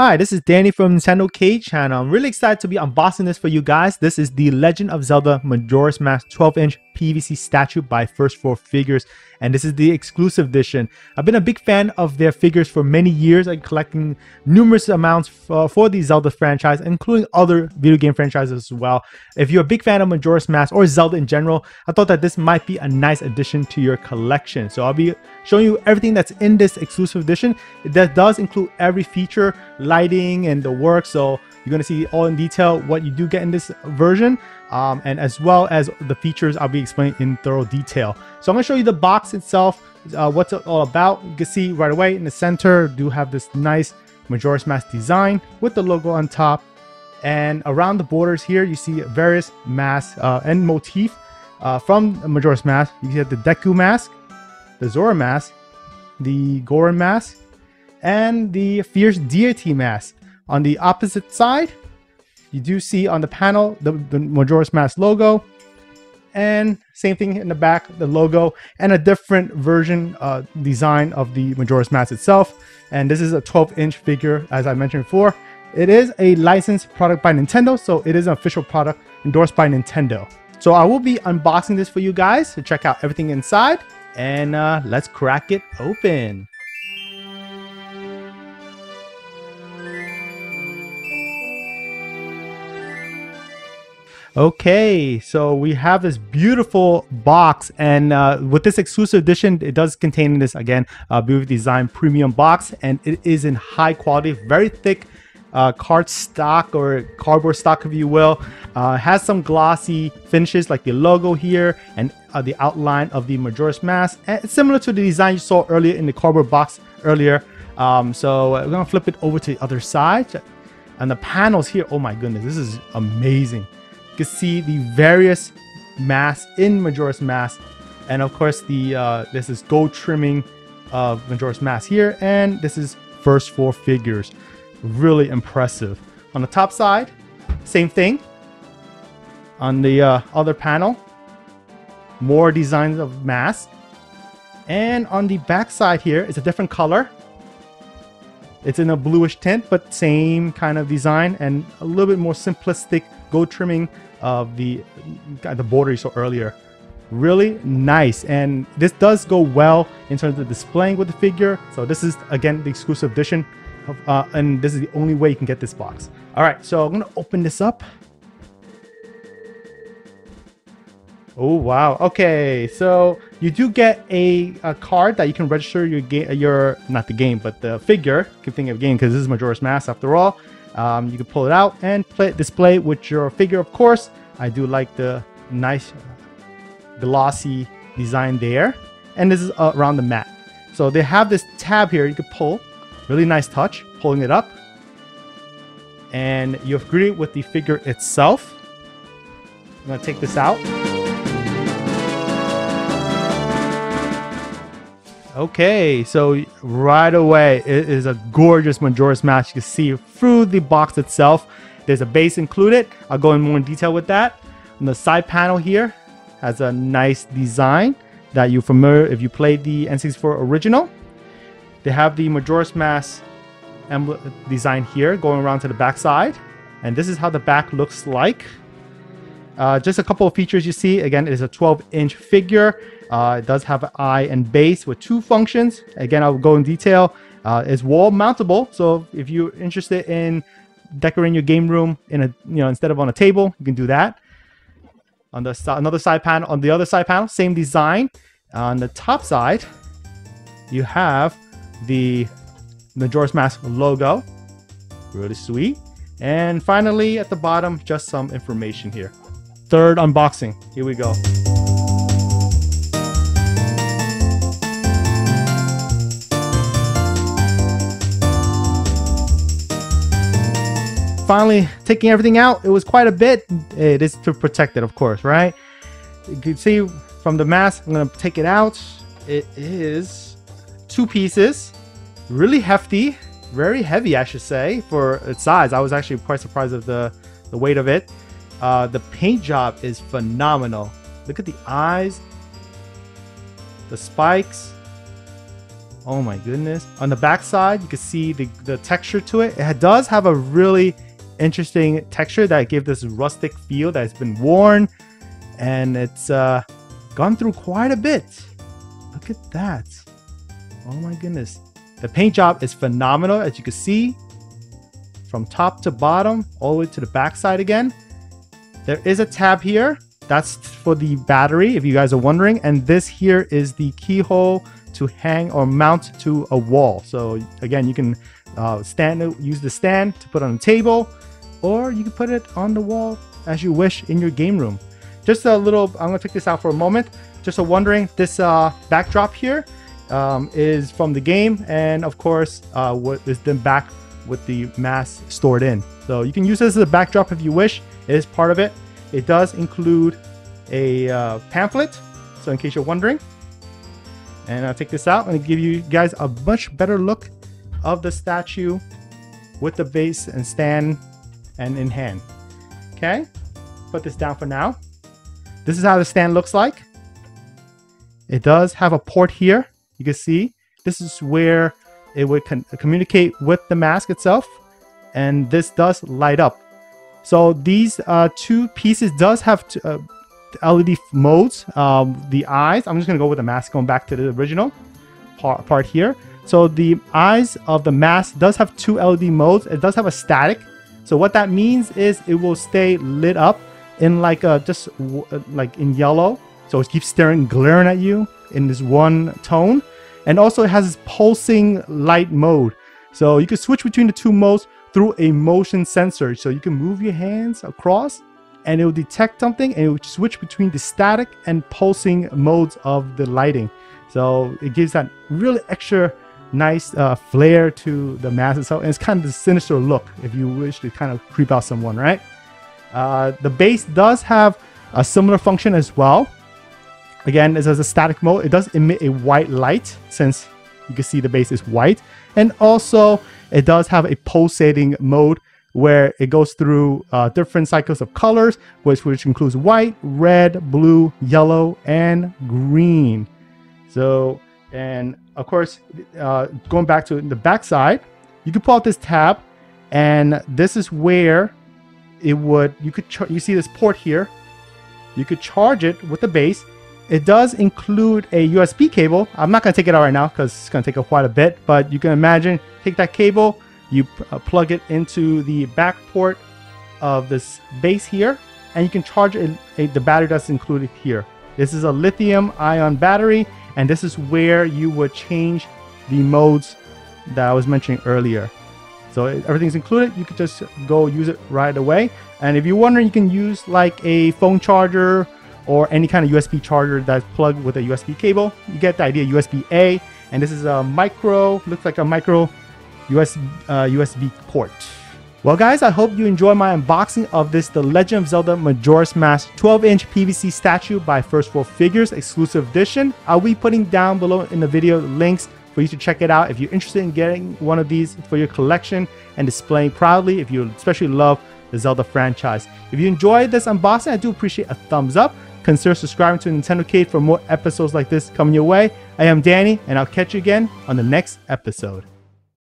Hi, this is Danny from NintendoCade channel. I'm really excited to be unboxing this for you guys. This is the Legend of Zelda Majora's Mask 12-inch PVC statue by First 4 Figures, and this is the exclusive edition. I've been a big fan of their figures for many years, like collecting numerous amounts for the Zelda franchise, including other video game franchises as well. If you're a big fan of Majora's Mask or Zelda in general, I thought that this might be a nice addition to your collection. So I'll be showing you everything that's in this exclusive edition. That does include every feature, lighting and the work, so you're going to see all in detail what you do get in this version, and as well as the features I'll be explaining in thorough detail. So I'm going to show you the box itself, what's it all about. You can see right away in the center do have this nice Majora's Mask design with the logo on top, and around the borders here you see various masks and motif from Majora's Mask. You get the Deku Mask, the Zora Mask, the Goron Mask, and the Fierce Deity Mask. On the opposite side, you do see on the panel the Majora's Mask logo, and same thing in the back, the logo, and a different version design of the Majora's Mask itself. And this is a 12-inch figure, as I mentioned before. It is a licensed product by Nintendo, so it is an official product endorsed by Nintendo. So I will be unboxing this for you guys to check out everything inside, and let's crack it open. Okay, so we have this beautiful box, and with this exclusive edition, it does contain this, again, beautiful design premium box, and it is in high quality, very thick card stock or cardboard stock, if you will. Has some glossy finishes like the logo here and the outline of the Majora's Mask, and it's similar to the design you saw earlier in the cardboard box earlier. So we're gonna flip it over to the other side, and the panels here, oh my goodness, this is amazing. You can see the various masks in Majora's Mask, and of course the this is gold trimming of Majora's Mask here, and this is First 4 Figures. Really impressive. On the top side, same thing. On the other panel, more designs of masks, and on the back side here, it's a different color. It's in a bluish tint, but same kind of design, and a little bit more simplistic gold trimming of the border you saw earlier. Really nice, and this does go well in terms of displaying with the figure. So this is, again, the exclusive edition of, and this is the only way you can get this box. All right, so I'm gonna open this up. Oh wow, okay, so you do get a card that you can register your game, the figure. You can think of game because this is Majora's Mask after all. You can pull it out and display with your figure, of course. I do like the nice glossy design there. And this is around the mat. So they have this tab here you can pull. Really nice touch, pulling it up. And you're greeted with the figure itself. I'm gonna take this out. Okay, so right away, it is a gorgeous Majora's Mask. You can see through the box itself. There's a base included. I'll go in more detail with that. And the side panel here has a nice design that you're familiar if you played the N64 original. They have the Majora's Mask emblem design here going around to the back side. And this is how the back looks like. Just a couple of features you see. Again, it is a 12-inch figure. It does have an eye and base with two functions. Again, I'll go in detail. It's wall mountable, so if you're interested in decorating your game room in a instead of on a table, you can do that. On the other side panel, same design. On the top side, you have the Majora's Mask logo. Really sweet. And finally, at the bottom, just some information here. Third unboxing. Here we go. Finally, taking everything out. It was quite a bit. It is to protect it, of course, right? You can see from the mask, I'm going to take it out. It is two pieces. Really hefty. Very heavy, I should say, for its size. I was actually quite surprised of the weight of it. The paint job is phenomenal. Look at the eyes, the spikes. Oh my goodness. On the back side, you can see the texture to it. It does have a really interesting texture that gave this rustic feel that's been worn, and it's gone through quite a bit. Look at that. Oh my goodness. The paint job is phenomenal, as you can see, from top to bottom, all the way to the back side again. There is a tab here. That's for the battery, if you guys are wondering. And this here is the keyhole to hang or mount to a wall. So again, you can use the stand to put on a table, or you can put it on the wall as you wish in your game room. Just a little, I'm gonna take this out for a moment. Just a wondering, this backdrop here is from the game, and of course, what is then back with the mask stored in. So you can use this as a backdrop if you wish. It is part of it. It does include a pamphlet, so in case you're wondering. And I'll take this out and give you guys a much better look of the statue with the base and stand and in hand. Okay, put this down for now. This is how the stand looks like. It does have a port here. You can see this is where it would communicate with the mask itself, and this does light up. So these two pieces does have LED modes. The eyes, I'm just going to go with the mask, going back to the original part here. So the eyes of the mask does have two LED modes. It does have a static. So what that means is it will stay lit up in like in yellow. So it keeps glaring at you in this one tone. And also it has this pulsing light mode. So you can switch between the two modes through a motion sensor. So you can move your hands across and it will detect something, and it will switch between the static and pulsing modes of the lighting. So it gives that really extra nice flair to the mask itself. And it's kind of the sinister look if you wish to kind of creep out someone, right? The base does have a similar function as well. Again, it has a static mode. It does emit a white light, since you can see the base is white. And also it does have a pulsating mode where it goes through different cycles of colors, which includes white, red, blue, yellow, and green. So, and of course, going back to the back side, you can pull out this tab, and this is where it would, you see this port here, you could charge it with the base. It does include a USB cable. I'm not going to take it out right now because it's going to take quite a bit, but you can imagine, take that cable, you plug it into the back port of this base here, and you can charge the battery that's included here. This is a lithium ion battery, and this is where you would change the modes that I was mentioning earlier. So everything's included. You could just go use it right away. And if you're wondering, you can use like a phone charger or any kind of USB charger that's plugged with a USB cable. You get the idea, USB-A, and this is a micro, looks like a micro USB port. Well guys, I hope you enjoyed my unboxing of this, The Legend of Zelda Majora's Mask 12-inch PVC statue by First 4 Figures exclusive edition. I'll be putting down below in the video links for you to check it out if you're interested in getting one of these for your collection and displaying proudly if you especially love the Zelda franchise. If you enjoyed this unboxing, I do appreciate a thumbs up. Consider subscribing to NintendoCade for more episodes like this coming your way. I am Danny, and I'll catch you again on the next episode.